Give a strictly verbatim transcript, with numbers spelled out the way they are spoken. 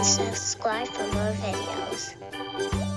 Subscribe for more videos.